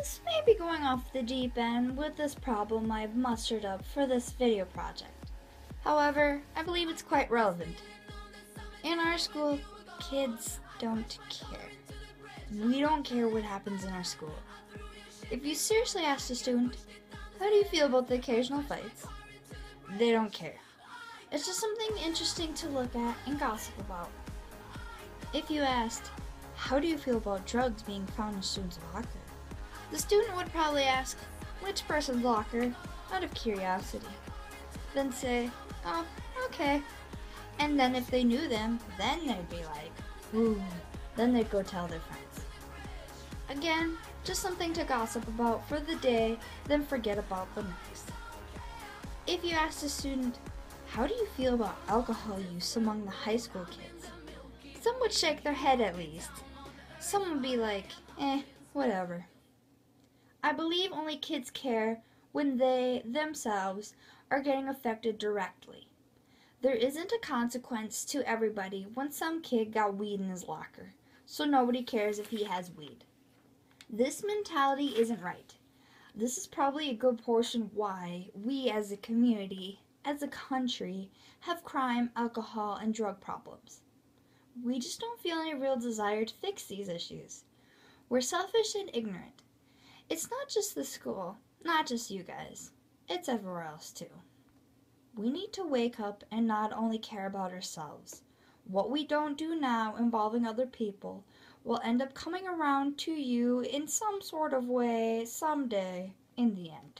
This may be going off the deep end with this problem I've mustered up for this video project. However, I believe it's quite relevant. In our school, kids don't care. We don't care what happens in our school. If you seriously ask a student, how do you feel about the occasional fights? They don't care. It's just something interesting to look at and gossip about. If you asked, how do you feel about drugs being found in students' locker? The student would probably ask, which person's locker, out of curiosity. Then say, oh, okay. And then if they knew them, then they'd be like, ooh. Then they'd go tell their friends. Again, just something to gossip about for the day, then forget about the next. If you asked a student, how do you feel about alcohol use among the high school kids? Some would shake their head at least. Some would be like, eh, whatever. I believe only kids care when they, themselves, are getting affected directly. There isn't a consequence to everybody when some kid got weed in his locker, so nobody cares if he has weed. This mentality isn't right. This is probably a good portion why we as a community, as a country, have crime, alcohol, and drug problems. We just don't feel any real desire to fix these issues. We're selfish and ignorant. It's not just the school, not just you guys. It's everywhere else too. We need to wake up and not only care about ourselves. What we don't do now involving other people will end up coming around to you in some sort of way someday in the end.